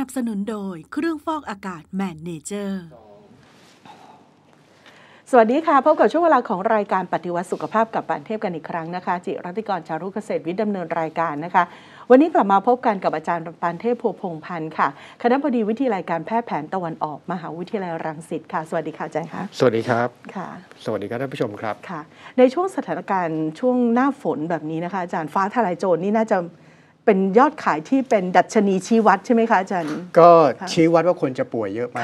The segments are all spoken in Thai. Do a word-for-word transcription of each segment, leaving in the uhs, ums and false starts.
นับสนุนโดยเครื่องฟอกอากาศแมนเนเจอร์สวัสดีค่ะพบกับช่วงเวลาของรายการปฏิวัติสุขภาพกับปานเทพกันอีกครั้งนะคะจิรัติกรชารุเกษตรวิทย์ดำเนินรายการนะคะวันนี้กลับมาพบกันกับอาจารย์ปานเทพพงษ์พันธ์ค่ะคณบดีวิทยาลัยการแพทย์แผนตะวันออกมหาวิทยาลัยรังสิตค่ะสวัสดีค่ะอาจารย์คะสวัสดีครับค่ะสวัสดีครับท่านผู้ชมครับค่ะในช่วงสถานการณ์ช่วงหน้าฝนแบบนี้นะคะอาจารย์ฟ้าทลายโจรนี่น่าจะเป็นยอดขายที่เป็นดัชนีชี้วัดใช่ไหมคะอาจารย์ก็ชี้วัดว่าคนจะป่วยเยอะไหม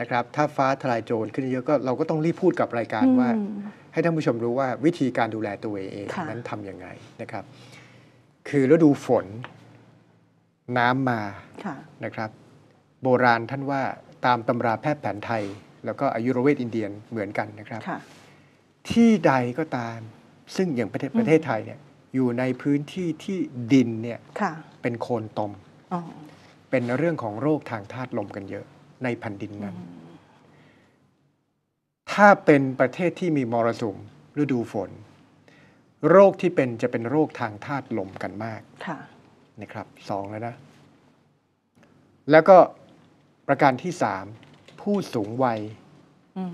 นะครับถ้าฟ้าทลายโจรขึ้นเยอะก็เราก็ต้องรีบพูดกับรายการว่าให้ท่านผู้ชมรู้ว่าวิธีการดูแลตัวเองนั้นทำยังไงนะครับคือฤดูฝนน้ำมานะครับโบราณท่านว่าตามตำราแพทย์แผนไทยแล้วก็อายุรเวทอินเดียนเหมือนกันนะครับที่ใดก็ตามซึ่งอย่างประเทศประเทศไทยเนี่ยอยู่ในพื้นที่ที่ดินเนี่ยเป็นโคลนตมเป็นเรื่องของโรคทางธาตุลมกันเยอะในแผ่นดินนั้นถ้าเป็นประเทศที่มีมรสุมฤดูฝนโรคที่เป็นจะเป็นโรคทางธาตุลมกันมากนะครับสองแล้วนะแล้วก็ประการที่สามผู้สูงวัย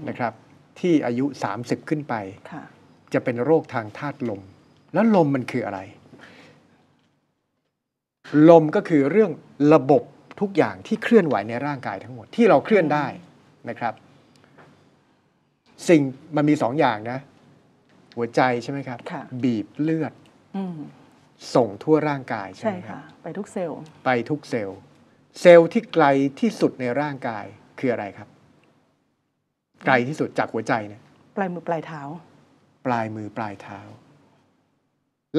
นะครับที่อายุสามสิบขึ้นไปจะเป็นโรคทางธาตุลมแล้วลมมันคืออะไรลมก็คือเรื่องระบบทุกอย่างที่เคลื่อนไหวในร่างกายทั้งหมดที่เราเคลื่อนได้นะครับสิ่งมันมีสองอย่างนะหัวใจใช่ไหมครับบีบเลือดส่งทั่วร่างกายใช่ไหมครับไปทุกเซลล์ไปทุกเซลล์เซลล์ที่ไกลที่สุดในร่างกายคืออะไรครับไกลที่สุดจากหัวใจเนี่ยปลายมือปลายเท้าปลายมือปลายเท้า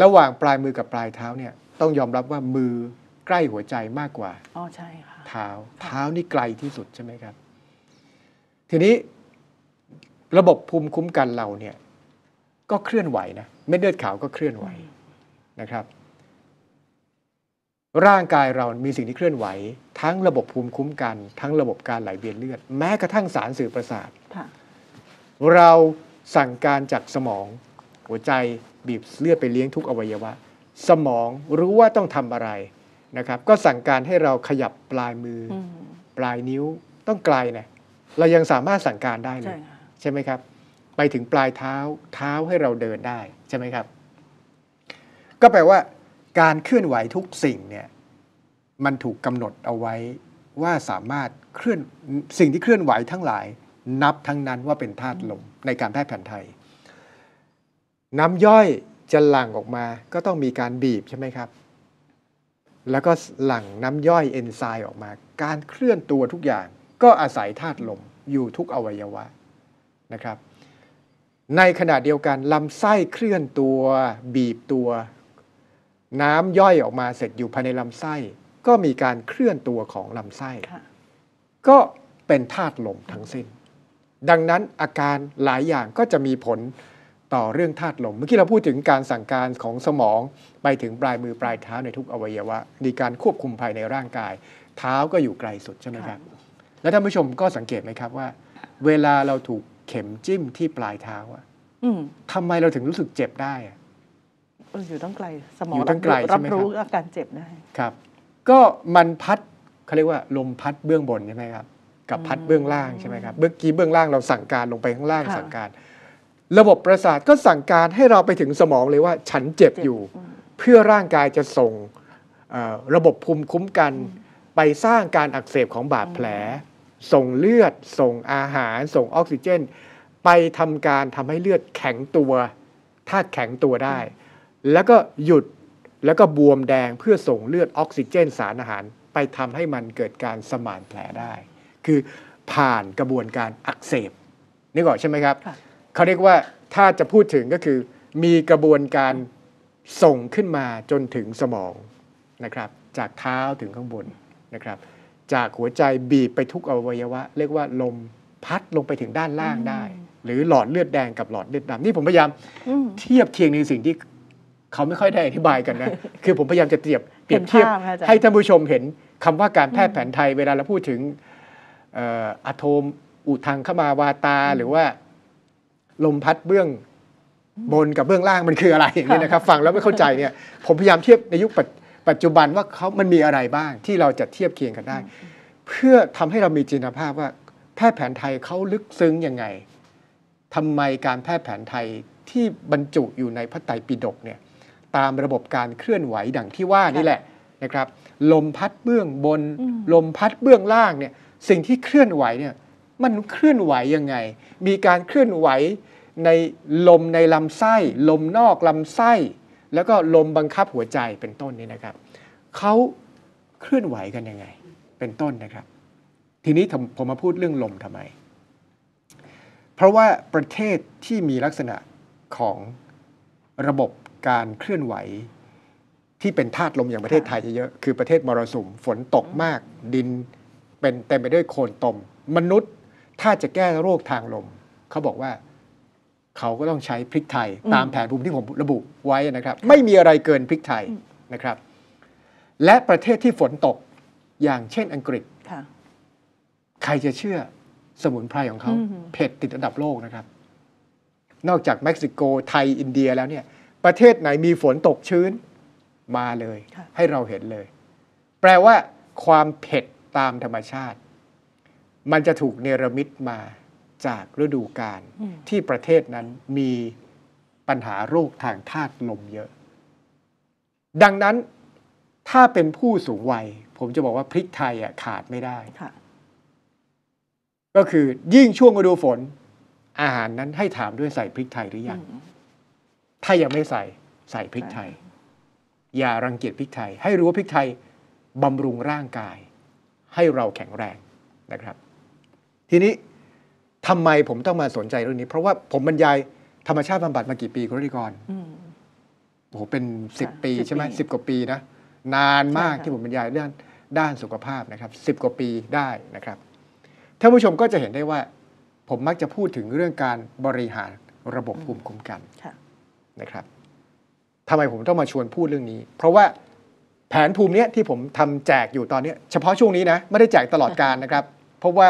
ระหว่างปลายมือกับปลายเท้าเนี่ยต้องยอมรับว่ามือใกล้หัวใจมากกว่าอ๋อใช่ค่ะเท้าเท้านี่ไกลที่สุดใช่ไหมครับทีนี้ระบบภูมิคุ้มกันเราเนี่ยก็เคลื่อนไหวนะเม็ดเลือดขาวก็เคลื่อนไหวนะครับร่างกายเรามีสิ่งที่เคลื่อนไหวทั้งระบบภูมิคุ้มกันทั้งระบบการไหลเวียนเลือดแม้กระทั่งสารสื่อประสาทเราสั่งการจากสมองหัวใจบีบเลือดไปเลี้ยงทุกอวัยวะสมองรู้ว่าต้องทำอะไรนะครับก็สั่งการให้เราขยับปลายมือปลายนิ้วต้องไกลนะเรายังสามารถสั่งการได้เลยใช่ไหมครับไปถึงปลายเท้าเท้าให้เราเดินได้ใช่ไหมครับก็แปลว่าการเคลื่อนไหวทุกสิ่งเนี่ยมันถูกกำหนดเอาไว้ว่าสามารถเคลื่อนสิ่งที่เคลื่อนไหวทั้งหลายนับทั้งนั้นว่าเป็นธาตุลมในการแพทย์แผนไทยน้ำย่อยจะหลั่งออกมาก็ต้องมีการบีบใช่ไหมครับแล้วก็หลั่งน้ำย่อยเอนไซม์ออกมาการเคลื่อนตัวทุกอย่างก็อาศัยธาตุลมอยู่ทุกอวัยวะนะครับในขณะเดียวกันลำไส้เคลื่อนตัวบีบตัวน้ำย่อยออกมาเสร็จอยู่ภายในลำไส้ก็มีการเคลื่อนตัวของลำไส้ก็เป็นธาตุลมทั้งสิ้นดังนั้นอาการหลายอย่างก็จะมีผลต่อเรื่องธาตุลมเมื่อกี้เราพูดถึงการสั่งการของสมองไปถึงปลายมือปลายเท้าในทุกอวัยวะมีการควบคุมภายในร่างกายเท้าก็อยู่ไกลสุดใช่ไหมครับแล้วท่านผู้ชมก็สังเกตไหมครับว่าเวลาเราถูกเข็มจิ้มที่ปลายเท้าอ่ะทำไมเราถึงรู้สึกเจ็บได้อ่ะอยู่ตั้งไกลสมองรับรู้อาการเจ็บได้ครับก็มันพัดเขาเรียกว่าลมพัดเบื้องบนใช่ไหมครับกับพัดเบื้องล่างใช่ไหมครับเบื้องกี้เบื้องล่างเราสั่งการลงไปข้างล่างสั่งการระบบประสาทก็สั่งการให้เราไปถึงสมองเลยว่าฉันเจ็บอยู่เพื่อร่างกายจะส่งระบบภูมิคุ้มกันไปสร้างการอักเสบของบาดแผลส่งเลือดส่งอาหารส่งออกซิเจนไปทำการทำให้เลือดแข็งตัวธาตุแข็งตัวได้แล้วก็หยุดแล้วก็บวมแดงเพื่อส่งเลือดออกซิเจนสารอาหารไปทำให้มันเกิดการสมานแผลได้คือผ่านกระบวนการอักเสบนี่ก่อนใช่ไหมครับเขาเรียกว่าถ้าจะพูดถึงก็คือมีกระบวนการส่งขึ้นมาจนถึงสมองนะครับจากเท้าถึงข้างบนนะครับจากหัวใจบีบไปทุกอวัยวะเรียกว่าลมพัดลงไปถึงด้านล่างได้หรือหลอดเลือดแดงกับหลอดเลือดดำนี่ผมพยายามเทียบเคียงในสิ่งที่เขาไม่ค่อยได้อธิบายกันนะคือผมพยายามจะเทียบเปรียบเทียบให้ท่านผู้ชมเห็นคำว่าการแพทย์แผนไทยเวลาเราพูดถึงอะโทมอุทังคมาวาตาหรือว่าลมพัดเบื้องบนกับเบื้องล่างมันคืออะไรอย่างนี้นะครับฟังแล้วไม่เข้าใจเนี่ยผมพยายามเทียบในยุคปัจจุบันว่าเขามันมีอะไรบ้างที่เราจะเทียบเคียงกันได้ เพื่อทำให้เรามีจินตภาพว่าแพทย์แผนไทยเขาลึกซึ้งยังไงทำไมการแพทย์แผนไทยที่บรรจุอยู่ในพระไตรปิฎกเนี่ยตามระบบการเคลื่อนไหวดังที่ว่านี่แหละนะครับลมพัดเบื้องบนลมพัดเบื้องล่างเนี่ยสิ่งที่เคลื่อนไหวเนี่ยมันเคลื่อนไหวยังไงมีการเคลื่อนไหวในลมในลำไส้ลมนอกลำไส้แล้วก็ลมบังคับหัวใจเป็นต้นนี่นะครับเขาเคลื่อนไหวกันยังไงเป็นต้นนะครับทีนี้ผมมาพูดเรื่องลมทำไมเพราะว่าประเทศที่มีลักษณะของระบบการเคลื่อนไหวที่เป็นธาตุลมอย่างประเทศไทยเยอะๆคือประเทศมรสุมฝนตกมากดินเป็นเต็มไปด้วยโคลนตมมนุษย์ถ้าจะแก้โรคทางลมเขาบอกว่าเขาก็ต้องใช้พริกไทยตามแผนภูมิที่ผมระบุไว้นะครับไม่มีอะไรเกินพริกไทยนะครับและประเทศที่ฝนตกอย่างเช่นอังกฤษใครจะเชื่อสมุนไพรของเขาเผ็ดติดอันดับโลกนะครับนอกจากเม็กซิโกไทยอินเดียแล้วเนี่ยประเทศไหนมีฝนตกชื้นมาเลยให้เราเห็นเลยแปลว่าความเผ็ดตามธรรมชาติมันจะถูกเนรมิตมาจากฤดูกาลที่ประเทศนั้นมีปัญหาโรคทางธาตุลมเยอะดังนั้นถ้าเป็นผู้สูงวัยผมจะบอกว่าพริกไทยอ่ะขาดไม่ได้ก็คือยิ่งช่วงฤดูฝนอาหารนั้นให้ถามด้วยใส่พริกไทยหรือยังถ้ายังไม่ใส่ใส่พริกไทยอย่ารังเกียจพริกไทยให้รู้ว่าพริกไทยบำรุงร่างกายให้เราแข็งแรงนะครับทีนี้ทำไมผมต้องมาสนใจเรื่องนี้เพราะว่าผมบรรยายธรรมชาติบำบัดมากี่ปีคุณฤทธิกรโอ้โหเป็นสิบปีใช่ไหมสิบกว่าปีนะนานมากที่ผมบรรยายเรื่องด้านสุขภาพนะครับสิบกว่าปีได้นะครับท่านผู้ชมก็จะเห็นได้ว่าผมมักจะพูดถึงเรื่องการบริหารระบบภูมิคุ้มกันนะครับทำไมผมต้องมาชวนพูดเรื่องนี้เพราะว่าแผนภูมิเนี้ยที่ผมทำแจกอยู่ตอนนี้เฉพาะช่วงนี้นะไม่ได้แจกตลอดกาลนะครับเพราะว่า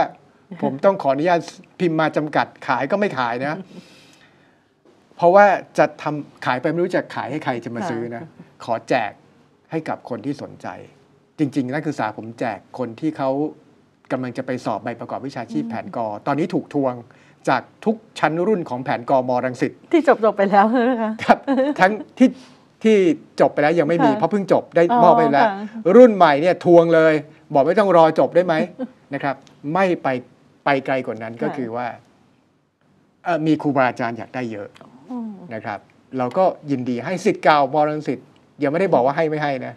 ผมต้องขออนุญาตพิมพ์มาจำกัดขายก็ไม่ขายนะเพราะว่าจะทำขายไปไม่รู้จะขายให้ใครจะมาซื้อนะขอแจกให้กับคนที่สนใจจริงๆนักศึกษาผมแจกคนที่เขากำลังจะไปสอบใบประกอบวิชาชีพแผนกอตอนนี้ถูกทวงจากทุกชั้นรุ่นของแผนกอมอรังสิตที่จบจบไปแล้วนะคะครับทั้งที่ที่จบไปแล้วยังไม่มีเพราะเพิ่งจบได้มอบไปแล้วรุ่นใหม่เนี่ยทวงเลยบอกไม่ต้องรอจบได้ไหมนะครับไม่ไปไปไกลกว่านั้นก็คือว่ามีครูบาอาจารย์อยากได้เยอะนะครับเราก็ยินดีให้สิทธิ์เก่ามอรังสิตยังไม่ได้บอกว่าให้ไม่ให้นะ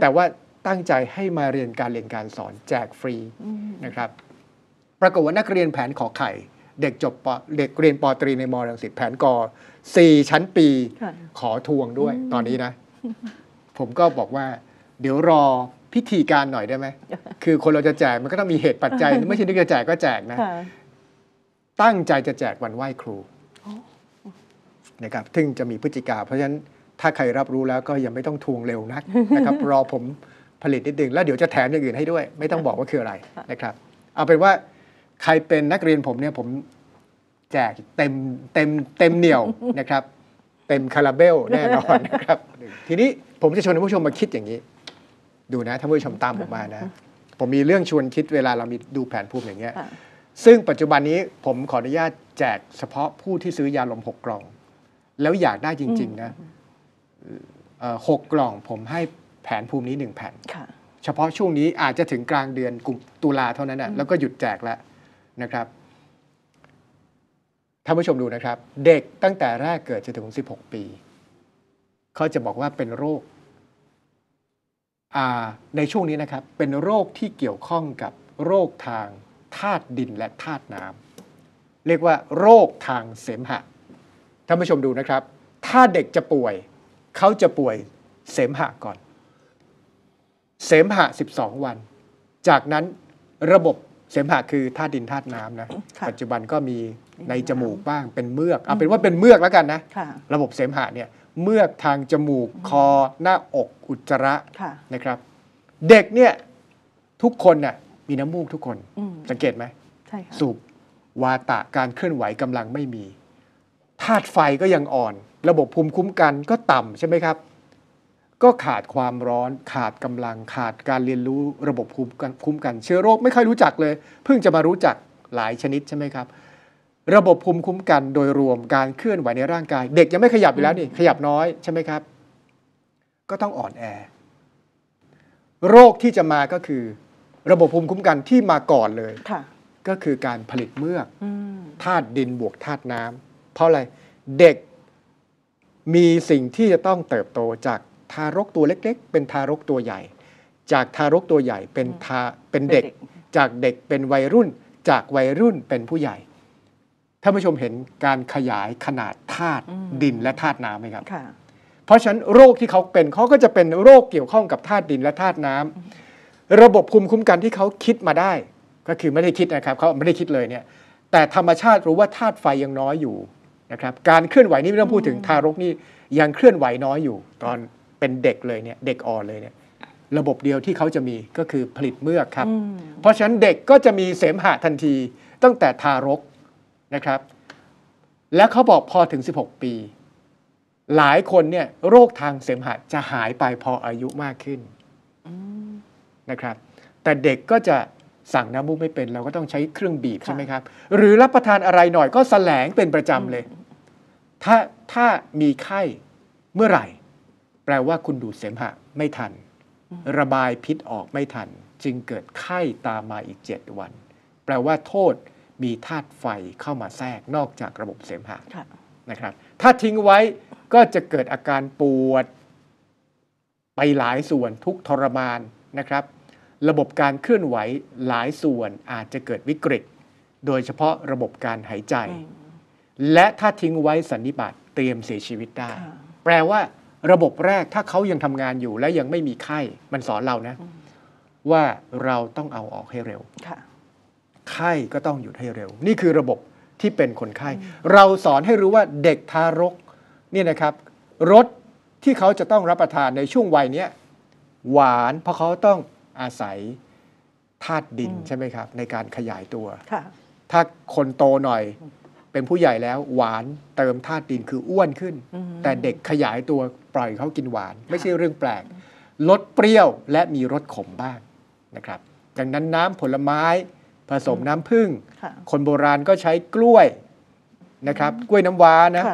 แต่ว่าตั้งใจให้มาเรียนการเรียนการสอนแจกฟรีนะครับปรากฏว่านักเรียนแผนขอไข่เด็กจบเด็กเรียนปตรีในมอรังสิตแผนกอสี่ชั้นปีขอทวงด้วยตอนนี้นะผมก็บอกว่าเดี๋ยวรอพิธีการหน่อยได้ไหมคือคนเราจะแจกมันก็ต้องมีเหตุปัจจัยไม่ใช่นึกจะแจกก็แจกนะตั้งใจจะแจกวันไหว้ครูนะครับซึ่งจะมีพฤศจิกาเพราะฉะนั้นถ้าใครรับรู้แล้วก็ยังไม่ต้องทวงเร็วนักนะครับรอผมผลิตนิดนึงแล้วเดี๋ยวจะแถมอย่างอื่นให้ด้วยไม่ต้องบอกว่าคืออะไรนะครับเอาเป็นว่าใครเป็นนักเรียนผมเนี่ยผมแจกเต็มเต็มเต็มเหนียวนะครับเต็มคาราเบลแน่นอนนะครับทีนี้ผมจะชวนท่านผู้ชมมาคิดอย่างนี้ดูนะท่านผู้ชมตามผมมานะผมมีเรื่องชวนคิดเวลาเรามีดูแผนภูมิอย่างเงี้ยซึ่งปัจจุบันนี้ผมขออนุญาตแจกเฉพาะผู้ที่ซื้อยาลมหกกล่องแล้วอยากได้จริงๆนะหกกล่องผมให้แผนภูมินี้หนึ่งแผ่นเฉพาะช่วงนี้อาจจะถึงกลางเดือนกุมตุลาเท่านั้นนะแล้วก็หยุดแจกแล้วนะครับท่านผู้ชมดูนะครับเด็กตั้งแต่แรกเกิดจนถึงสิบหกปีเขาจะบอกว่าเป็นโรคในช่วงนี้นะครับเป็นโรคที่เกี่ยวข้องกับโรคทางธาตุดินและธาตุน้ำเรียกว่าโรคทางเสมหะท่านผู้ชมดูนะครับถ้าเด็กจะป่วยเขาจะป่วยเสมหะก่อนเสมหะสิบสองวันจากนั้นระบบเสมหะคือธาตุดินธาตุน้ำนะปัจจุบันก็มีในจมูกบ้างเป็นเมือกเอาเป็นว่าเป็นเมือกแล้วกันนะระบบเสมหะเนี่ยเมือกทางจมูกคอหน้าอกอุจจาระนะครับเด็กเนี่ยทุกคนน่ะมีน้ำมูกทุกคนสังเกตไหมสูบวาตะการเคลื่อนไหวกำลังไม่มีธาตุไฟก็ยังอ่อนระบบภูมิคุ้มกันก็ต่ำใช่ไหมครับ ก็ขาดความร้อนขาดกำลังขาดการเรียนรู้ระบบภูมิคุ้มกันเชื้อโรคไม่ค่อยรู้จักเลยเพิ่งจะมารู้จักหลายชนิดใช่ไหมครับระบบภูมิคุ้มกันโดยรวมการเคลื่อนไหวในร่างกายเด็กยังไม่ขยับอยู่แล้วนี่ขยับน้อยใช่ไหมครับก็ต้องอ่อนแอโรคที่จะมาก็คือระบบภูมิคุ้มกันที่มาก่อนเลยก็คือการผลิตเมือกธาตุดินบวกธาตุน้ำเพราะอะไรเด็กมีสิ่งที่จะต้องเติบโตจากทารกตัวเล็กๆเป็นทารกตัวใหญ่จากทารกตัวใหญ่เป็นทาเป็นเด็กจากเด็กเป็นวัยรุ่นจากวัยรุ่นเป็นผู้ใหญ่ท่านผู้ชมเห็นการขยายขนาดธาตุดินและธาตุน้ำไหมครับเพราะฉะนั้นโรคที่เขาเป็นเขาก็จะเป็นโรคเกี่ยวข้องกับธาตุดินและธาตุน้ำระบบภูมิคุ้มกันที่เขาคิดมาได้ก็คือไม่ได้คิดนะครับเขาไม่ได้คิดเลยเนี่ยแต่ธรรมชาติรู้ว่าธาตุไฟยังน้อยอยู่นะครับการเคลื่อนไหวนี่ไม่ต้องพูดถึงทารกนี่ยังเคลื่อนไหวน้อยอยู่ตอนเป็นเด็กเลยเนี่ยเด็กอ่อนเลยเนี่ยระบบเดียวที่เขาจะมีก็คือผลิตเมือกครับเพราะฉะนั้นเด็กก็จะมีเสมหะทันทีตั้งแต่ทารกนะครับและเขาบอกพอถึงสิบหกปีหลายคนเนี่ยโรคทางเสมหะจะหายไปพออายุมากขึ้นนะครับแต่เด็กก็จะสั่งน้ำมูกไม่เป็นเราก็ต้องใช้เครื่องบีบใช่ไหมครับหรือรับประทานอะไรหน่อยก็แสลงเป็นประจำเลยถ้าถ้ามีไข้เมื่อไหร่แปลว่าคุณดูดเสมหะไม่ทันระบายพิษออกไม่ทันจึงเกิดไข้ตามมาอีกเจ็ดวันแปลว่าโทษมีธาตุไฟเข้ามาแทรกนอกจากระบบเสมหะนะครับถ้าทิ้งไว้ก็จะเกิดอาการปวดไปหลายส่วนทุกทรมานนะครับระบบการเคลื่อนไหวหลายส่วนอาจจะเกิดวิกฤตโดยเฉพาะระบบการหายใจและถ้าทิ้งไว้สันนิบาตเตรียมเสียชีวิตได้แปลว่าระบบแรกถ้าเขายังทำงานอยู่และยังไม่มีไข้มันสอนเรานะว่าเราต้องเอาออกให้เร็วไข้ก็ต้องหยุดให้เร็วนี่คือระบบที่เป็นคนไข้เราสอนให้รู้ว่าเด็กทารกเนี่ยนะครับรสที่เขาจะต้องรับประทานในช่วงวัยนี้หวานเพราะเขาต้องอาศัยธาตุดินใช่ไหมครับในการขยายตัวถ้าคนโตหน่อยเป็นผู้ใหญ่แล้วหวานเติมธาตุดินคืออ้วนขึ้นแต่เด็กขยายตัวปล่อยเขากินหวานไม่ใช่เรื่องแปลกลดเปรี้ยวและมีรสขมบ้างนะครับดังนั้นน้ำผลไม้ผสมน้ำผึ้งคนโบราณก็ใช้กล้วยนะครับกล้วยน้ำว้านะ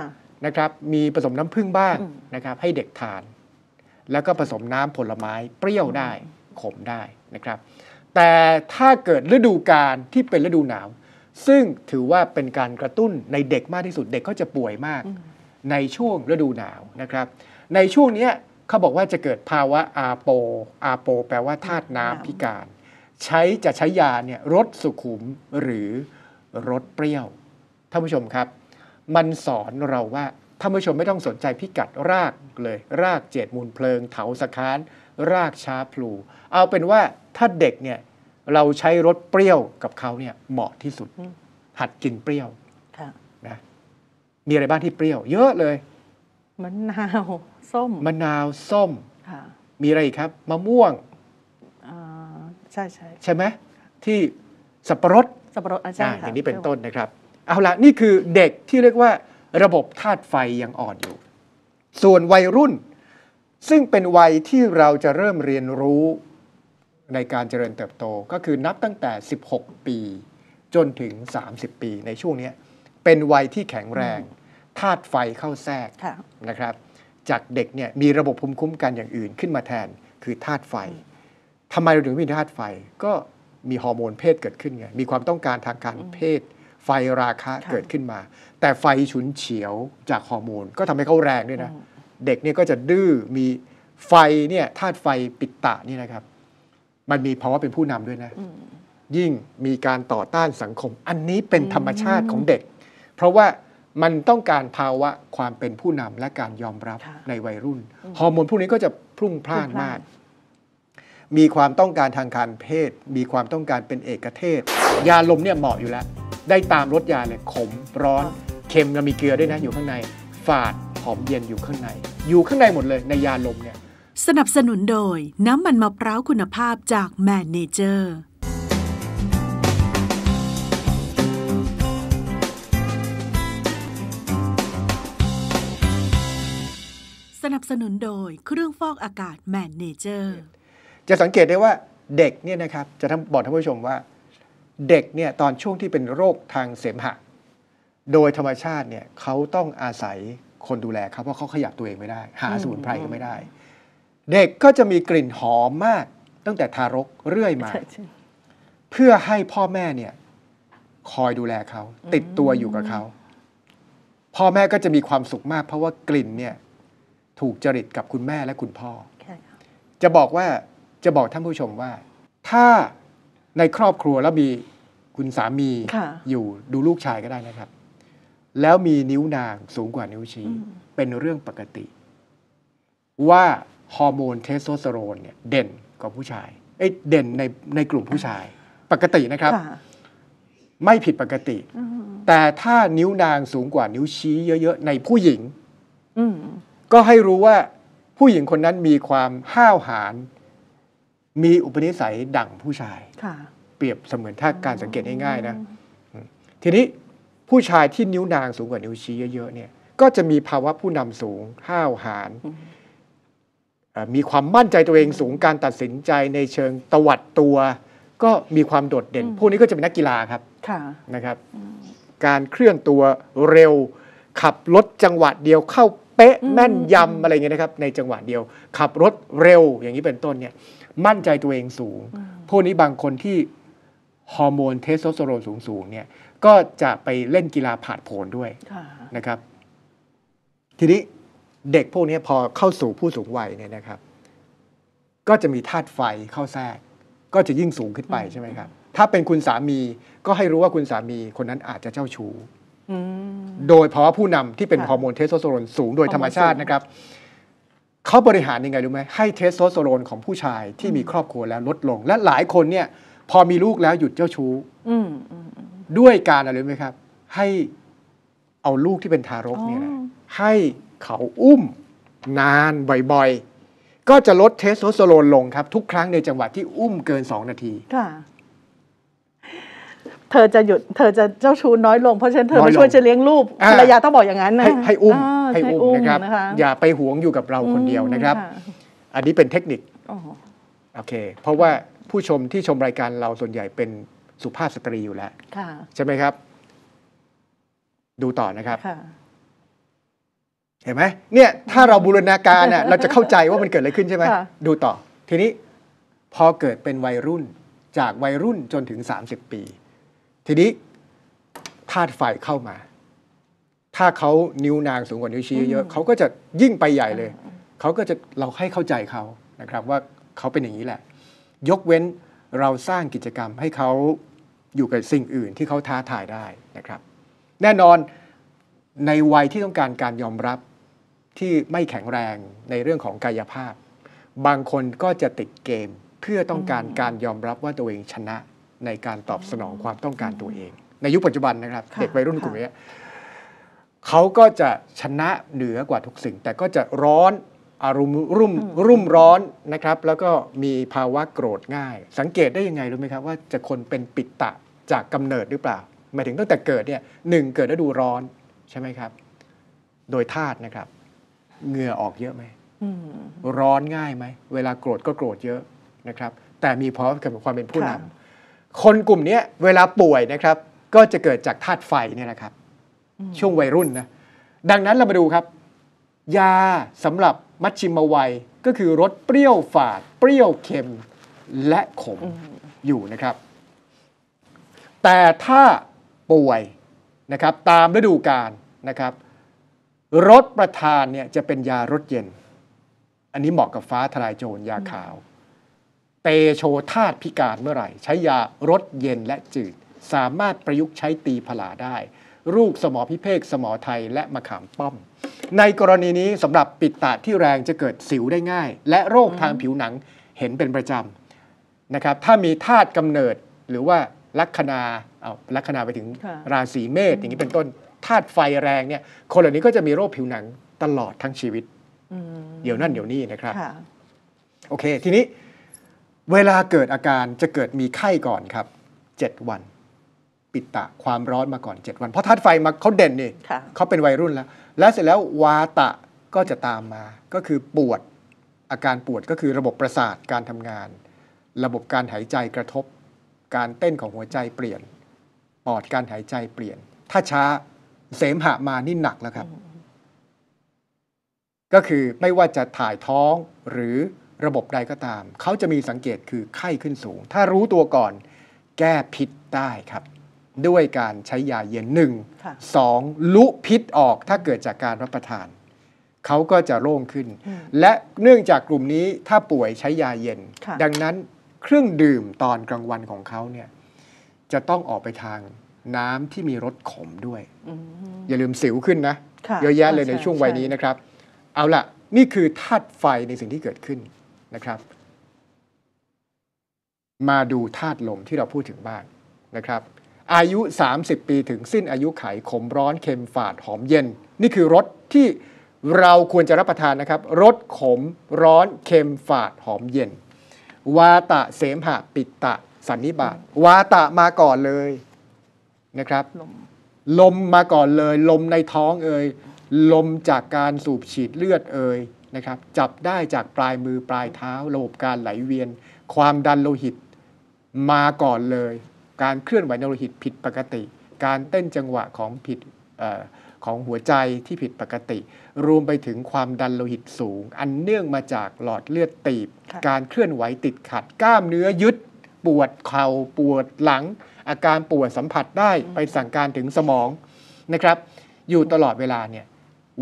นะครับมีผสมน้ำผึ้งบ้างนะครับให้เด็กทานแล้วก็ผสมน้ำผลไม้เปรี้ยวได้ขมได้นะครับแต่ถ้าเกิดฤดูกาลที่เป็นฤดูหนาวซึ่งถือว่าเป็นการกระตุ้นในเด็กมากที่สุดเด็กก็จะป่วยมากในช่วงฤดูหนาวนะครับในช่วงนี้เขาบอกว่าจะเกิดภาวะอาโปอาโปแปลว่าธาตุน้ำพิการใช้จะใช้ยาเนี่ยรสสุขุมหรือรสเปรี้ยวท่านผู้ชมครับมันสอนเราว่าท่านผู้ชมไม่ต้องสนใจพิกัดรากเลยรากเจดมูลเพลิงเถาสะค้านรากชาพลูเอาเป็นว่าถ้าเด็กเนี่ยเราใช้รสเปรี้ยวกับเขาเนี่ยเหมาะที่สุดหัดกินเปรี้ยวนะมีอะไรบ้างที่เปรี้ยวเยอะเลยมะนาวส้มมะนาวส้มมีอะไรอีกครับมะม่วงใช่ใช่ใช่ไหมที่สับปะรดสับปะรดอาจารย์อย่างนี้เป็นต้นนะครับเอาละนี่คือเด็กที่เรียกว่าระบบธาตุไฟยังอ่อนอยู่ส่วนวัยรุ่นซึ่งเป็นวัยที่เราจะเริ่มเรียนรู้ในการเจริญเติบโตก็คือนับตั้งแต่สิบหกปีจนถึงสามสิบปีในช่วงนี้เป็นวัยที่แข็งแรงธาตุไฟเข้าแทรกนะครับจากเด็กเนี่ยมีระบบภูมิคุ้มกันอย่างอื่นขึ้นมาแทนคือธาตุไฟทำไมเราถึงมีธาตุไฟก็มีฮอร์โมนเพศเกิดขึ้นไงมีความต้องการทางการเพศไฟราคะเกิดขึ้นมาแต่ไฟฉุนเฉียวจากฮอร์โมนก็ทำให้เขาแรงด้วยนะเด็กเนี่ยก็จะดื้อมีไฟเนี่ยธาตุไฟปิตะนี่นะครับมันมีภาวะเป็นผู้นำด้วยนะยิ่งมีการต่อต้านสังคมอันนี้เป็นธรรมชาติของเด็กเพราะว่ามันต้องการภาวะความเป็นผู้นำและการยอมรับในวัยรุ่นฮอร์โมนพวกนี้ก็จะพรุ่งพล่านมากมีความต้องการทางการเพศมีความต้องการเป็นเอกเทศยาลมเนี่ยเหมาะอยู่แล้วได้ตามรสยาเลยขมร้อนเค็มแล้วมีเกลือด้วยนะอยู่ข้างในฝาดหอมเย็นอยู่ข้างในอยู่ข้างในหมดเลยในยาลมเนี่ยสนับสนุนโดยน้ำมันมะพร้าวคุณภาพจากแมนเนเจอร์ สนับสนุนโดยเครื่องฟอกอากาศแมนเนเจอร์จะสังเกตได้ว่าเด็กเนี่ยนะครับจะบอกท่านผู้ชมว่าเด็กเนี่ยตอนช่วงที่เป็นโรคทางเสมหะโดยธรรมชาติเนี่ยเขาต้องอาศัยคนดูแลครับเพราะเขาขยับตัวเองไม่ได้หาสมุนไพรก็ไม่ได้เด็กก็จะมีกลิ่นหอมมากตั้งแต่ทารกเรื่อยมาเพื่อให้พ่อแม่เนี่ยคอยดูแลเขาติดตัวอยู่กับเขาพ่อแม่ก็จะมีความสุขมากเพราะว่ากลิ่นเนี่ยถูกจริตกับคุณแม่และคุณพ่อจะบอกว่าจะบอกท่านผู้ชมว่าถ้าในครอบครัวแล้วมีคุณสามีอยู่ดูลูกชายก็ได้นะครับแล้วมีนิ้วนางสูงกว่านิ้วชี้เป็นเรื่องปกติว่าฮอร์โมนเทสโทสเตอโรนเนี่ยเด่นกว่าผู้ชายเอ้ยเด่นในในกลุ่มผู้ชายปกตินะครับไม่ผิดปกติแต่ถ้านิ้วนางสูงกว่านิ้วชี้เยอะๆในผู้หญิงก็ให้รู้ว่าผู้หญิงคนนั้นมีความห้าวหาญมีอุปนิสัยดั่งผู้ชายเปรียบเสมือนถ้าการสังเกตง่ายๆนะทีนี้ผู้ชายที่นิ้วนางสูงกว่านิ้วชี้เยอะๆเนี่ยก็จะมีภาวะผู้นำสูงห้าวหาญมีความมั่นใจตัวเองสูงการตัดสินใจในเชิงตวัดตัวก็มีความโดดเด่นพวกนี้ก็จะเป็นนักกีฬาครับนะครับการเคลื่อนตัวเร็วขับรถจังหวะเดียวเข้าเป๊ะแม่นยำอะไรเงี้ยนะครับในจังหวะเดียวขับรถเร็วอย่างนี้เป็นต้นเนี่ยมั่นใจตัวเองสูงพวกนี้บางคนที่ฮอร์โมนเทสโทสเตอโรนสูงๆเนี่ยก็จะไปเล่นกีฬาผาดโผนด้วยนะครับทีนี้เด็กพวกนี้พอเข้าสู่ผู้สูงวัยเนี่ยนะครับก็จะมีธาตุไฟเข้าแทรกก็จะยิ่งสูงขึ้นไปใช่ไหมครับถ้าเป็นคุณสามีก็ให้รู้ว่าคุณสามีคนนั้นอาจจะเจ้าชู้โดยเพราะผู้นำที่เป็นฮอร์โมนเทสโทสเตอโรนสูงโดยธรรมชาตินะครับเขาบริหารยังไงรู้ไหมให้เทสโทสเตอโรนของผู้ชายที่มีครอบครัวแล้วลดลงและหลายคนเนี่ยพอมีลูกแล้วหยุดเจ้าชู้ด้วยการอะไรรู้ไหมครับให้เอาลูกที่เป็นทารกเนี่ยนะให้เขาอุ้มนานบ่อยๆก็จะลดเทสโทสเตอโรนลงครับทุกครั้งในจังหวะที่อุ้มเกินสองนาทีเธอจะหยุดเธอจะเจ้าชู้น้อยลงเพราะฉะนั้นเธอมาช่วยจะเลี้ยงลูกภรรยาต้องบอกอย่างนั้นนะให้อุ้มให้อุ้มนะครับอย่าไปหวงอยู่กับเราคนเดียวนะครับอันนี้เป็นเทคนิคโอเคเพราะว่าผู้ชมที่ชมรายการเราส่วนใหญ่เป็นสุภาพสตรีอยู่แล้วใช่ไหมครับดูต่อนะครับเห็นไหมเนี่ยถ้าเราบูรณาการน่ะเราจะเข้าใจว่ามันเกิดอะไรขึ้นใช่ไหมดูต่อทีนี้พอเกิดเป็นวัยรุ่นจากวัยรุ่นจนถึงสามสิบปีทีนี้ธาตุไฟเข้ามาถ้าเขานิ้วนางสูงกว่านิ้วชี้เยอะเขาก็จะยิ่งไปใหญ่เลยเขาก็จะเราให้เข้าใจเขานะครับว่าเขาเป็นอย่างนี้แหละยกเว้นเราสร้างกิจกรรมให้เขาอยู่กับสิ่งอื่นที่เขาท้าทายได้นะครับแน่นอนในวัยที่ต้องการการยอมรับที่ไม่แข็งแรงในเรื่องของกายภาพบางคนก็จะติดเกมเพื่อต้องการการยอมรับว่าตัวเองชนะในการตอบสนองความต้องการตัวเองในยุคปัจจุบันนะครับเด็กวัยรุ่นกลุ่มนี้เขาก็จะชนะเหนือกว่าทุกสิ่งแต่ก็จะร้อนอารมณ์รุ่มรุ่มร้อนนะครับแล้วก็มีภาวะโกรธง่ายสังเกตได้ยังไงรู้ไหมครับว่าจะคนเป็นปิตะจากกำเนิดหรือเปล่าหมายถึงตั้งแต่เกิดเนี่ยหนึ่งเกิดฤดูร้อนใช่ไหมครับโดยธาตุนะครับเหงื่อออกเยอะไหมร้อนง่ายไหมเวลาโกรธก็โกรธเยอะนะครับแต่มีพร้อมกับความเป็นผู้นำคนกลุ่มนี้เวลาป่วยนะครับก็จะเกิดจากธาตุไฟเนี่ยนะครับช่วงวัยรุ่นนะดังนั้นเรามาดูครับยาสำหรับมัชชิมวัยก็คือรสเปรี้ยวฝาดเปรี้ยวเค็มและขม อ, อยู่นะครับแต่ถ้าป่วยนะครับตามฤดูกาลนะครับรสประทานเนี่ยจะเป็นยารสเย็นอันนี้เหมาะกับฟ้าทลายโจรยาขาวเตโชธาตุพิการเมื่อไหร่ใช้ยารสเย็นและจืดสามารถประยุกต์ใช้ตีผลาได้รูปสมอพิเภกสมอไทยและมะขามป้อมในกรณีนี้สำหรับปิดตาที่แรงจะเกิดสิวได้ง่ายและโรคทางผิวหนังเห็นเป็นประจำนะครับถ้ามีธาตุกำเนิดหรือว่าลัคนาเอาลัคนาไปถึงราศีเมษอย่างนี้เป็นต้นธาตุไฟแรงเนี่ยคนเหล่านี้ก็จะมีโรคผิวหนังตลอดทั้งชีวิตเดี๋ยวนั่นเดี๋ยวนี่นะครับโอเคทีนี้เวลาเกิดอาการจะเกิดมีไข้ก่อนครับเจ็ดวันปิตะความร้อนมาก่อนเจ็ดวันเพราะธาตุไฟมาเขาเด่นนี่เขาเป็นวัยรุ่นแล้วและเสร็จแล้ววาตะ ก็จะตามมาก็คือปวดอาการปวดก็คือระบบประสาทการทำงานระบบการหายใจกระทบการเต้นของหัวใจเปลี่ยนปอดการหายใจเปลี่ยนถ้าช้าเสมหะมานี่หนักแล้วครับก็คือไม่ว่าจะถ่ายท้องหรือระบบใดก็ตามเขาจะมีสังเกตคือไข้ขึ้นสูงถ้ารู้ตัวก่อนแก้พิษได้ครับด้วยการใช้ยาเย็นหนึ่งสองลุพิษออกถ้าเกิดจากการรับประทานเขาก็จะโล่งขึ้นและเนื่องจากกลุ่มนี้ถ้าป่วยใช้ยาเย็นดังนั้นเครื่องดื่มตอนกลางวันของเขาเนี่ยจะต้องออกไปทางน้ำที่มีรสขมด้วยอย่าลืมสิวขึ้นนะเยอะแยะเลยในช่วงวัยนี้นะครับเอาล่ะนี่คือธาตุไฟในสิ่งที่เกิดขึ้นนะครับมาดูธาตุลมที่เราพูดถึงบ้างนะครับอายุสามสิบปีถึงสิ้นอายุไขขมร้อนเค็มฝาดหอมเย็นนี่คือรสที่เราควรจะรับประทานนะครับรสขมร้อนเค็มฝาดหอมเย็นวาตะเสมหะปิตตะสันนิบาตวาตะมาก่อนเลยนะครับลม, ลมมาก่อนเลยลมในท้องเอ่ยลมจากการสูบฉีดเลือดเอ่ยนะครับจับได้จากปลายมือปลายเท้าระบบการไหลเวียนความดันโลหิตมาก่อนเลยการเคลื่อนไหวในโลหิตผิดปกติการเต้นจังหวะของผิดเอ่อของหัวใจที่ผิดปกติรวมไปถึงความดันโลหิตสูงอันเนื่องมาจากหลอดเลือดตีบการเคลื่อนไหวติดขัดกล้ามเนื้อยึดปวดเข่าปวดหลังอาการปวดสัมผัสได้ไปสั่งการถึงสมองนะครับอยู่ตลอดเวลาเนี่ย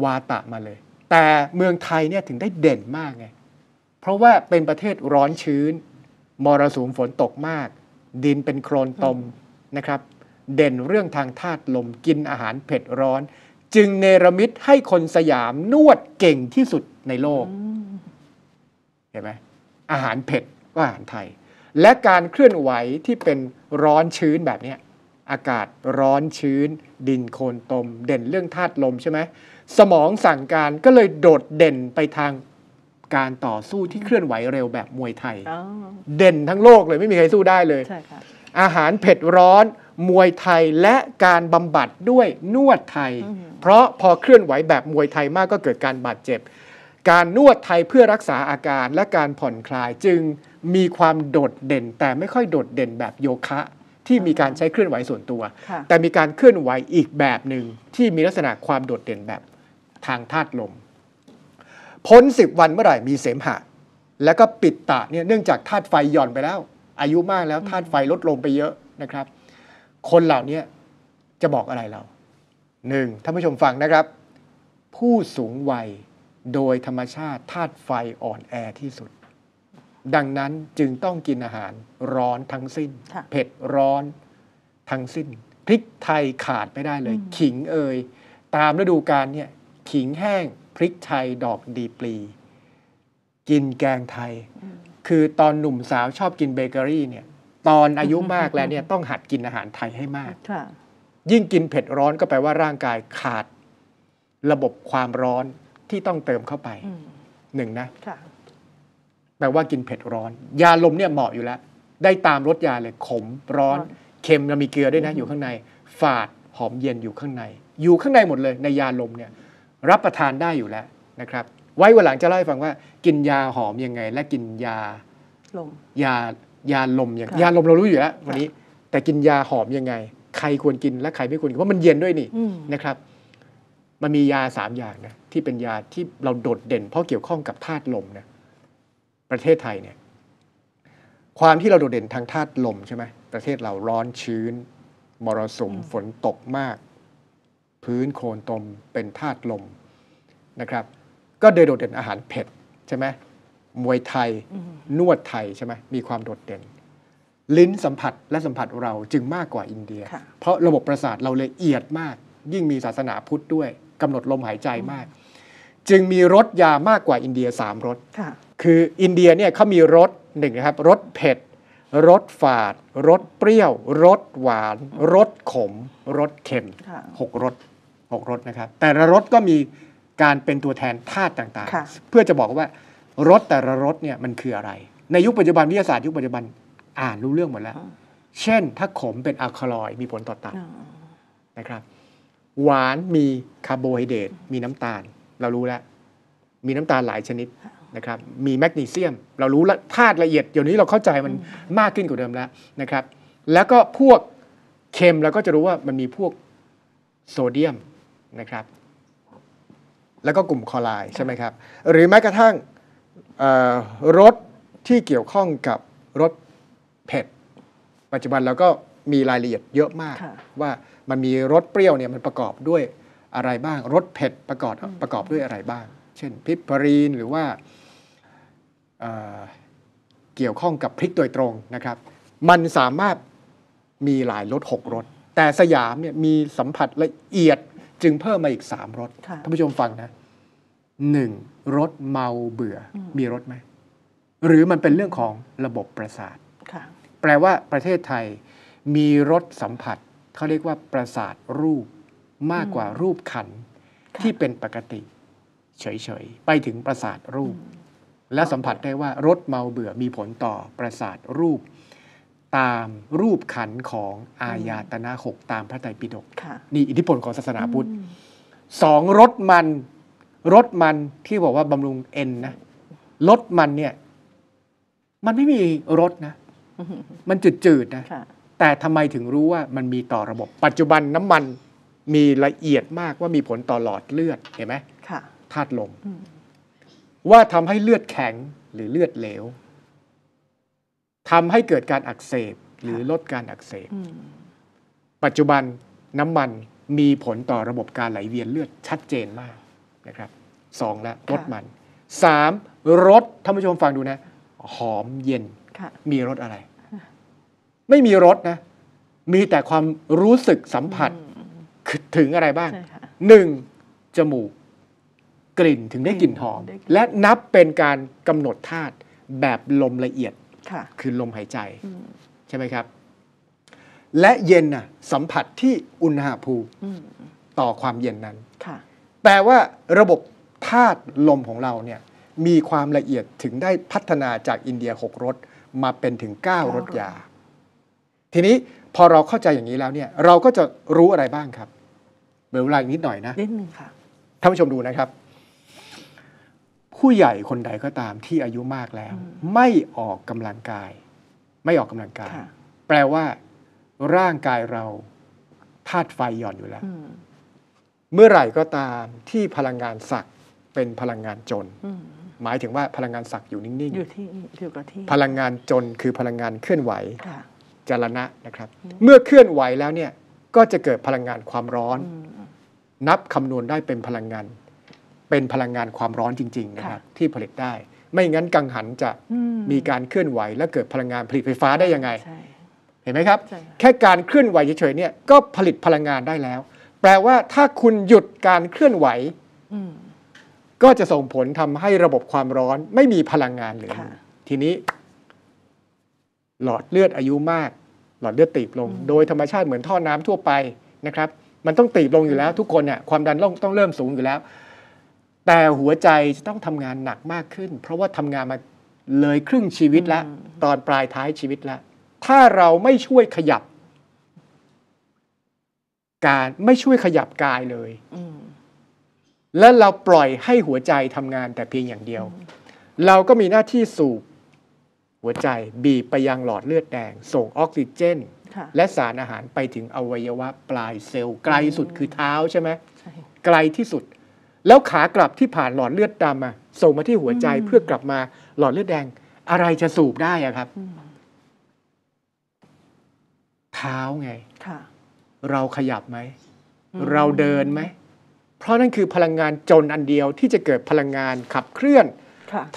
วาตะมาเลยแต่เมืองไทยเนี่ยถึงได้เด่นมากไงเพราะว่าเป็นประเทศร้อนชื้นมรสุมฝนตกมากดินเป็นโคลนตมนะครับเด่นเรื่องทางธาตุลมกินอาหารเผ็ดร้อนจึงเนรมิตให้คนสยามนวดเก่งที่สุดในโลกเห็นไหมอาหารเผ็ดก็อาหารไทยและการเคลื่อนไหวที่เป็นร้อนชื้นแบบนี้อากาศร้อนชื้นดินโคลนตมเด่นเรื่องธาตุลมใช่ไหมสมองสั่งการก็เลยโดดเด่นไปทางการต่อสู้ที่เคลื่อนไหวเร็วแบบมวยไทยเด่นทั้งโลกเลยไม่มีใครสู้ได้เลยอาหารเผ็ดร้อนมวยไทยและการบำบัดด้วยนวดไทยเพราะพอเคลื่อนไหวแบบมวยไทยมากก็เกิดการบาดเจ็บการนวดไทยเพื่อรักษาอาการและการผ่อนคลายจึงมีความโดดเด่นแต่ไม่ค่อยโดดเด่นแบบโยคะที่มีการใช้เคลื่อนไหวส่วนตัวแต่มีการเคลื่อนไหวอีกแบบหนึ่งที่มีลักษณะความโดดเด่นแบบทางธาตุลมพ้นสิบวันเมื่อไหร่มีเสมหะแล้วก็ปิตตะเนี่ยเนื่องจากธาตุไฟหย่อนไปแล้วอายุมากแล้วธาตุไฟลดลงไปเยอะนะครับคนเหล่านี้จะบอกอะไรเราหนึ่งท่านผู้ชมฟังนะครับผู้สูงวัยโดยธรรมชาติธาตุไฟอ่อนแอที่สุดดังนั้นจึงต้องกินอาหารร้อนทั้งสิ้นเผ็ดร้อนทั้งสิ้นพริกไทยขาดไม่ได้เลยขิงเอ่ยตามฤดูกาลเนี่ยขิงแห้งพริกไทยดอกดีปลีกินแกงไทยคือตอนหนุ่มสาวชอบกินเบเกอรี่เนี่ยตอนอายุมากแล้วเนี่ยต้องหัดกินอาหารไทยให้มากยิ่งกินเผ็ดร้อนก็แปลว่าร่างกายขาดระบบความร้อนที่ต้องเติมเข้าไปหนึ่งนะแปลว่ากินเผ็ดร้อนยาลมเนี่ยเหมาะอยู่แล้วได้ตามรสยาเลยขมร้อนเค็มแล้วมีเกลือด้วยนะอยู่ข้างในฝาดหอมเย็นอยู่ข้างในอยู่ข้างในหมดเลยในยาลมเนี่ยรับประทานได้อยู่แล้วนะครับไว้วันหลังจะเล่าให้ฟังว่ากินยาหอมยังไงและกินยาลมยายาลมอย่างยาลมเรารู้อยู่แล้ววันนี้แต่กินยาหอมยังไงใครควรกินและใครไม่ควรกินเพราะมันเย็นด้วยนี่นะครับมันมียาสามอย่างนะที่เป็นยาที่เราโดดเด่นเพราะเกี่ยวข้องกับธาตุลมนะประเทศไทยเนี่ยความที่เราโดดเด่นทางธาตุลมใช่ไหมประเทศเราร้อนชื้นมรสุมฝนตกมากพื้นโคลนตมเป็นธาตุลมนะครับก็โดยโดดเด่นอาหารเผ็ดใช่ไหมมวยไทยนวดไทยใช่ไหมมีความโดดเด่นลิ้นสัมผัสและสัมผัสเราจึงมากกว่าอินเดียเพราะระบบประสาทเราละเอียดมากยิ่งมีศาสนาพุทธด้วยกำหนดลมหายใจมากจึงมีรสยามากกว่าอินเดียสามรสคืออินเดียเนี่ยเขามีรสหนึ่งนะครับรสเผ็ดรสฝาดรสเปรี้ยวรสหวานรสขมรสเค็มหกรสหกรสนะครับแต่ละรสก็มีการเป็นตัวแทนธาตุต่างๆเพื่อจะบอกว่ารสแต่ละรสเนี่ยมันคืออะไรในยุคปัจจุบันวิทยาศาสตร์ยุคปัจจุบันอ่านรู้เรื่องหมดแล้วเช่นถ้าขมเป็นอัลคาลอยด์มีผลต่อตับนะครับหวานมีคาร์โบไฮเดรตมีน้ำตาลเรารู้แล้ว มีน้ำตาลหลายชนิดนะครับมีแมกนีเซียมเรารู้ละธาตุละเอียดเดี๋ยวนี้เราเข้าใจมันมากขึ้นกว่าเดิมแล้วนะครับแล้วก็พวกเค็มเราก็จะรู้ว่ามันมีพวกโซเดียมนะครับแล้วก็กลุ่มคลอไรด์ใช่ไหมครับหรือแม้กระทั่งรสที่เกี่ยวข้องกับรสเผ็ดปัจจุบันเราก็มีรายละเอียดเยอะมากว่ามันมีรสเปรี้ยวเนี่ยมันประกอบด้วยอะไรบ้างรสเผ็ดประกอบประกอบด้วยอะไรบ้างเช่นพริกพารีนหรือว่าเกี่ยวข้องกับพริกโดยตรงนะครับมันสามารถมีหลายรสหกรสแต่สยามเนี่ยมีสัมผัสละเอียดจึงเพิ่มมาอีกสามรสท่านผู้ชมฟังนะหนึ่งรสเมาเบื่อมีรสไหมหรือมันเป็นเรื่องของระบบประสาทแปลว่าประเทศไทยมีรสสัมผัสเขาเรียกว่าประสาทรูปมากกว่ารูปขันที่เป็นปกติเฉยๆไปถึงประสาทรูปและสัมผัสได้ว่ารสเมาเบื่อมีผลต่อประสาทรูปตามรูปขันของอายตนะหกตามพระไตรปิฎกนี่อิทธิพลของศาสนาพุทธสองรสมันรสมันที่บอกว่าบำรุงเอ็นนะรสมันเนี่ยมันไม่มีรสนะมันจืดๆนะแต่ทำไมถึงรู้ว่ามันมีต่อระบบปัจจุบันน้ำมันมีละเอียดมากว่ามีผลต่อหลอดเลือดเห็นไหมธาตุลมว่าทำให้เลือดแข็งหรือเลือดเหลวทำให้เกิดการอักเสบหรือลดการอักเสบปัจจุบันน้ำมันมีผลต่อระบบการไหลเวียนเลือดชัดเจนมากนะครับสองละรสมันสามรสท่านผู้ชมฟังดูนะหอมเย็นมีรสอะไรไม่มีรสนะมีแต่ความรู้สึกสัมผัสถึงอะไรบ้างหนึ่งจมูกกลิ่นถึงได้กลิ่นหอมและนับเป็นการกำหนดธาตุแบบลมละเอียดคือลมหายใจใช่ไหมครับและเย็นน่ะสัมผัสที่อุณหภูมิต่อความเย็นนั้นแปลว่าระบบธาตุลมของเราเนี่ยมีความละเอียดถึงได้พัฒนาจากอินเดียหกรสมาเป็นถึงเก้ารสยาทีนี้พอเราเข้าใจอย่างนี้แล้วเนี่ยเราก็จะรู้อะไรบ้างครับเดี๋ยวเวลาอีกนิดหน่อยนะนิดนึงค่ะท่านผู้ชมดูนะครับผู้ใหญ่คนใดก็ตามที่อายุมากแล้วไม่ออกกำลังกายไม่ออกกำลังกายแปลว่าร่างกายเราธาตุไฟหย่อนอยู่แล้วเมื่อไหร่ก็ตามที่พลังงานศักดิ์เป็นพลังงานจนหมายถึงว่าพลังงานศักดิ์อยู่นิ่งๆอยู่ที่อยู่กับที่พลังงานจนคือพลังงานเคลื่อนไหวจรณะนะครับเมื่อเคลื่อนไหวแล้วเนี่ยก็จะเกิดพลังงานความร้อนนับคำนวณได้เป็นพลังงานเป็นพลังงานความร้อนจริงๆนะครับที่ผลิตได้ไม่งั้นกังหันจะมีการเคลื่อนไหวและเกิดพลังงานผลิตไฟฟ้าได้ยังไงเห็นไหมครับแค่การเคลื่อนไหวเฉยๆเนี่ยก็ผลิตพลังงานได้แล้วแปลว่าถ้าคุณหยุดการเคลื่อนไหวก็จะส่งผลทำให้ระบบความร้อนไม่มีพลังงานเหลือทีนี้หลอดเลือดอายุมากหลอดเลือดตีบลงโดยธรรมชาติเหมือนท่อน้ำทั่วไปนะครับมันต้องตีบลงอยู่แล้วทุกคนเนี่ยความดันต้องเริ่มสูงอยู่แล้วแต่หัวใจจะต้องทำงานหนักมากขึ้นเพราะว่าทำงานมาเลยครึ่งชีวิตแล้วตอนปลายท้ายชีวิตแล้วถ้าเราไม่ช่วยขยับการไม่ช่วยขยับกายเลยและเราปล่อยให้หัวใจทำงานแต่เพียงอย่างเดียวเราก็มีหน้าที่สูบหัวใจบีบไปยังหลอดเลือดแดงส่งออกซิเจนและสารอาหารไปถึงอวัยวะปลายเซลล์ไกลสุดคือเท้าใช่ไหมไกลที่สุดแล้วขากลับที่ผ่านหลอดเลือดดำมาส่งมาที่หัวใจเพื่อกลับมาหลอดเลือดแดงอะไรจะสูบได้อะครับเท้าไงเราขยับไหมเราเดินไหมเพราะนั่นคือพลังงานจนอันเดียวที่จะเกิดพลังงานขับเคลื่อน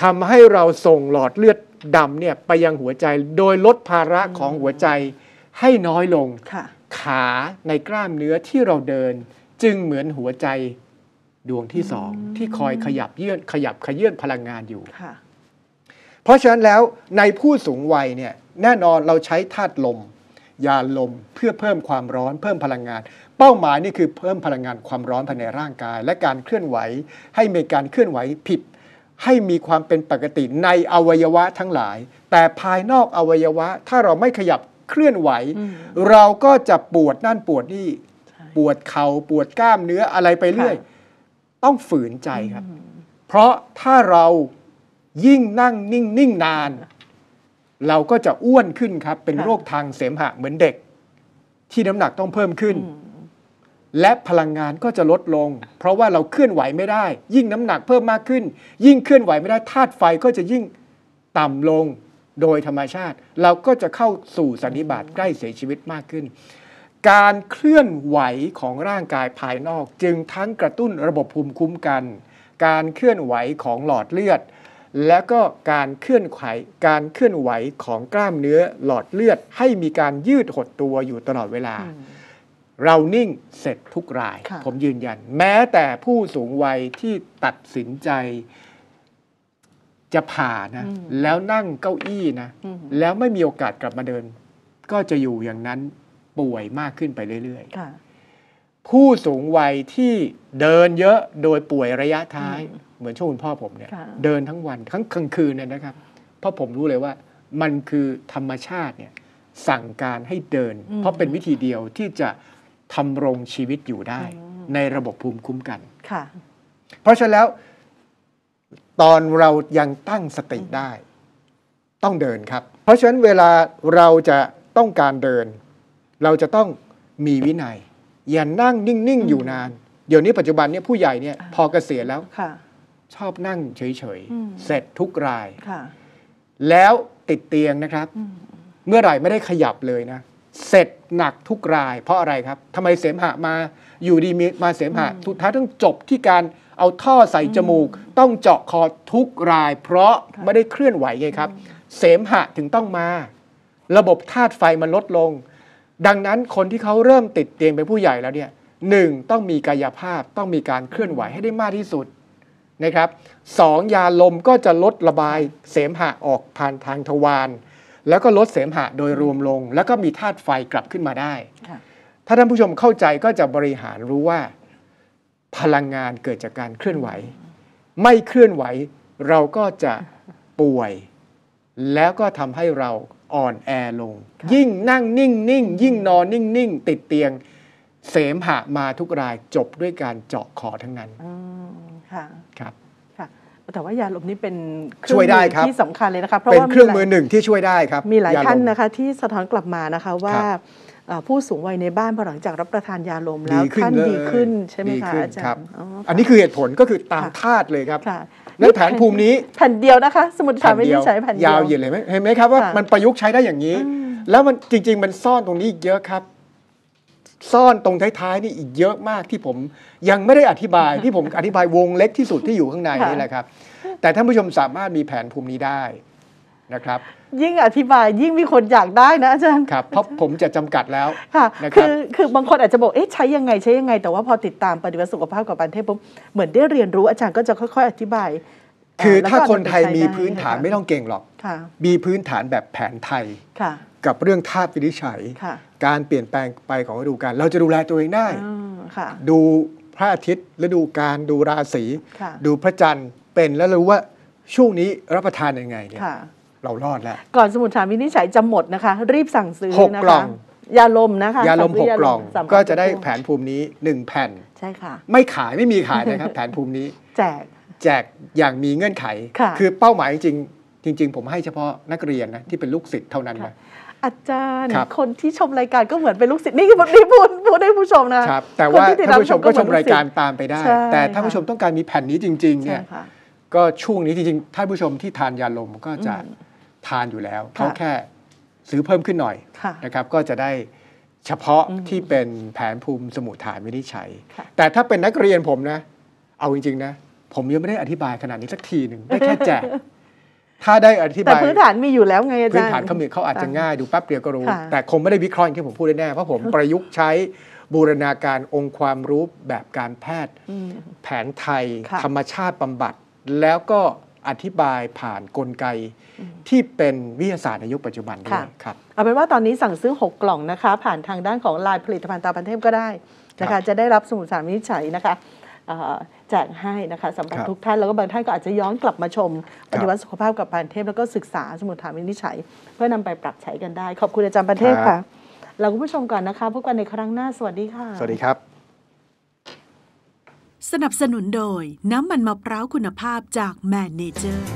ทำให้เราส่งหลอดเลือดดำเนี่ยไปยังหัวใจโดยลดภาระของหัวใจให้น้อยลงขาในกล้ามเนื้อที่เราเดินจึงเหมือนหัวใจดวงที่สองที่คอยขยับเยื่อนขยับขยื่นพลังงานอยู่เพราะฉะนั้นแล้วในผู้สูงวัยเนี่ยแน่นอนเราใช้ธาตุลมยาลมเพื่อเพิ่มความร้อนเพิ่มพลังงานเป้าหมายนี่คือเพิ่มพลังงานความร้อนภายในร่างกายและการเคลื่อนไหวให้มีการเคลื่อนไหวผิดให้มีความเป็นปกติในอวัยวะทั้งหลายแต่ภายนอกอวัยวะถ้าเราไม่ขยับเคลื่อนไหวเราก็จะปวดนั่นปวดนี่ปวดเข่าปวดกล้ามเนื้ออะไรไปเรื่อยต้องฝืนใจครับเพ เพราะถ้าเรายิ่งนั่งนิ่งนิ่งนานเราก็จะอ้วนขึ้นครับเป็นโรคทางเสมหะเหมือนเด็กที่น้ำหนักต้องเพิ่มขึ้นและพลังงานก็จะลดลงเพราะว่าเราเคลื่อนไหวไม่ได้ยิ่งน้ำหนักเพิ่มมากขึ้นยิ่งเคลื่อนไหวไม่ได้ธาตุไฟก็จะยิ่งต่ำลงโดยธรรมชาติเราก็จะเข้าสู่สันนิบาตใกล้เสียชีวิตมากขึ้นการเคลื่อนไหวของร่างกายภายนอกจึงทั้งกระตุ้นระบบภูมิคุ้มกันการเคลื่อนไหวของหลอดเลือดและก็การเคลื่อนไหวการเคลื่อนไหวของกล้ามเนื้อหลอดเลือดให้มีการยืดหดตัวอยู่ตลอดเวลาเรานิ่งเสร็จทุกรายผมยืนยันแม้แต่ผู้สูงวัยที่ตัดสินใจจะผ่านะแล้วนั่งเก้าอี้นะแล้วไม่มีโอกาสกลับมาเดินก็จะอยู่อย่างนั้นป่วยมากขึ้นไปเรื่อยๆผู้สูงวัยที่เดินเยอะโดยป่วยระยะท้ายเหมือนช่วงคุณพ่อผมเนี่ยเดินทั้งวันทั้งกลางคืนเนี่ยนะครับเพราะผมรู้เลยว่ามันคือธรรมชาติเนี่ยสั่งการให้เดินเพราะเป็นวิธีเดียวที่จะทำรงชีวิตอยู่ได้ในระบบภูมิคุ้มกันเพราะฉะนั้นแล้วตอนเรายังตั้งสติได้ต้องเดินครับเพราะฉะนั้นเวลาเราจะต้องการเดินเราจะต้องมีวินัยอย่านั่งนิ่งๆอยู่นานเดี๋ยวนี้ปัจจุบันเนี่ยผู้ใหญ่เนี่ยพอเกษียณแล้วชอบนั่งเฉยๆเสร็จทุกรายแล้วติดเตียงนะครับเมื่อไหร่ไม่ได้ขยับเลยนะเสร็จหนักทุกรายเพราะอะไรครับทำไมเสมหะมาอยู่ดีมาเสมหะทุกท้ายต้องจบที่การเอาท่อใส่จมูกต้องเจาะคอทุกรายเพราะไม่ได้เคลื่อนไหวไงครับเสมหะถึงต้องมาระบบธาตุไฟมันลดลงดังนั้นคนที่เขาเริ่มติดเตียงเป็นผู้ใหญ่แล้วเนี่ยหนึ่งต้องมีกายภาพต้องมีการเคลื่อนไหวให้ได้มากที่สุดนะครับสองยาลมก็จะลดระบายเสมหะออกผ่านทางทวารแล้วก็ลดเสมหะโดยรวมลงแล้วก็มีธาตุไฟกลับขึ้นมาได้ถ้าท่านผู้ชมเข้าใจก็จะบริหารรู้ว่าพลังงานเกิดจากการเคลื่อนไหวไม่เคลื่อนไหวเราก็จะป่วยแล้วก็ทำให้เราอ่อนแอลงยิ่งนั่งนิ่งนิ่งยิ่งนอนนิ่งนิ่งติดเตียงเสมหะมาทุกรายจบด้วยการเจาะคอทั้งนั้นค่ะครับแต่ว่ายาลมนี่เป็นเครื่องมือที่สำคัญเลยนะคะเพราะว่าเป็นเครื่องมือหนึ่งที่ช่วยได้ครับมีหลายท่านนะคะที่สะท้อนกลับมานะคะว่าผู้สูงวัยในบ้านพอหลังจากรับประทานยาลมแล้วท่านดีขึ้นใช่ไหมคะอาจารย์อันนี้คือเหตุผลก็คือตามธาตุเลยครับและแผนภูมินี้แผ่นเดียวนะคะสมุดฐานไม่ได้ใช้แผ่นเดียวยาวเหยียดเลยไหมเห็นไหมครับว่ามันประยุกต์ใช้ได้อย่างนี้แล้วมันจริงๆมันซ่อนตรงนี้อีกเยอะครับซ่อนตรงท้ายๆนี่อีกเยอะมากที่ผมยังไม่ได้อธิบายที่ผมอธิบายวงเล็กที่สุดที่อยู่ข้างในนี่แหละครับแต่ท่านผู้ชมสามารถมีแผนภูมินี้ได้นะครับยิ่งอธิบายยิ่งมีคนอยากได้นะอาจารย์ครับเพราะผมจะจำกัดแล้วค่ะคือคือบางคนอาจจะบอกเอ๊ะใช้ยังไงใช้ยังไงแต่ว่าพอติดตามปฏิบัติสุขภาพกับปันเทพปุ๊บเหมือนได้เรียนรู้อาจารย์ก็จะค่อยๆอธิบายคือถ้าคนไทยมีพื้นฐานไม่ต้องเก่งหรอกมีพื้นฐานแบบแผนไทยกับเรื่องธาตุวินิจฉัยการเปลี่ยนแปลงไปของฤดูกาลเราจะดูแลตัวเองได้ดูพระอาทิตย์ฤดูกาลดูราศีดูพระจันทร์เป็นแล้วรู้ว่าช่วงนี้รับประทานยังไงเนี่ยเรารอดแล้วก่อนสมุดฐานวินิจฉัยจะหมดนะคะรีบสั่งซื้อหกกล่องยาลมนะคะยาลมหกกล่องก็จะได้แผนภูมินี้หนึ่งแผ่นใช่ค่ะไม่ขายไม่มีขายนะครับแผนภูมินี้แจกแจกอย่างมีเงื่อนไขคือเป้าหมายจริงจริงๆผมให้เฉพาะนักเรียนนะที่เป็นลูกศิษย์เท่านั้นนะอาจารย์คนที่ชมรายการก็เหมือนเป็นลูกศิษย์นี่คือนี่พูดพูดให้ผู้ชมนะแต่ว่าท่านผู้ชมก็ชมรายการตามไปได้แต่ถ้าผู้ชมต้องการมีแผ่นนี้จริงๆเนี่ยก็ช่วงนี้จริงๆท่านผู้ชมที่ทานยาลมก็จะทานอยู่แล้วเขาแค่ซื้อเพิ่มขึ้นหน่อยนะครับก็จะได้เฉพาะที่เป็นแผนภูมิสมุทฐานวินิจฉัยแต่ถ้าเป็นนักเรียนผมนะเอาจริงๆนะผมยังไม่ได้อธิบายขนาดนี้สักทีหนึ่งได้แค่แจกถ้าได้อธิบายแต่พื้นฐานมีอยู่แล้วไงอาจารย์พื้นฐานเขามีเขาอาจจะง่ายดูแป๊บเดียวก็รู้แต่คงไม่ได้วิเคราะห์ที่ผมพูดแน่เพราะผมประยุกต์ใช้บูรณาการองค์ความรู้แบบการแพทย์แผนไทยธรรมชาติบำบัดแล้วก็อธิบายผ่านกลไกที่เป็นวิทยาศาสตร์ในยุคปัจจุบันด้วยครับเอาเป็นว่าตอนนี้สั่งซื้อหกกล่องนะคะผ่านทางด้านของไลน์ผลิตภัณฑ์ตาปันเทพก็ได้นะคะจะได้รับสมุดสารวินิจฉัยนะคะแจกให้นะคะสำหรับทุกท่านแล้วก็บางท่านก็อาจจะย้อนกลับมาชมปฏิวัติสุขภาพกับปันเทพแล้วก็ศึกษาสมุดฐานวินิจฉัยเพื่อนำไปปรับใช้กันได้ขอบคุณอาจารย์ปันเทพค่ะเราคุณผู้ชมก่อนนะคะพบกันในครั้งหน้าสวัสดีค่ะสวัสดีครับส สนับสนุนโดยน้ำมันมะพร้าวคุณภาพจากแมนเนเจอร์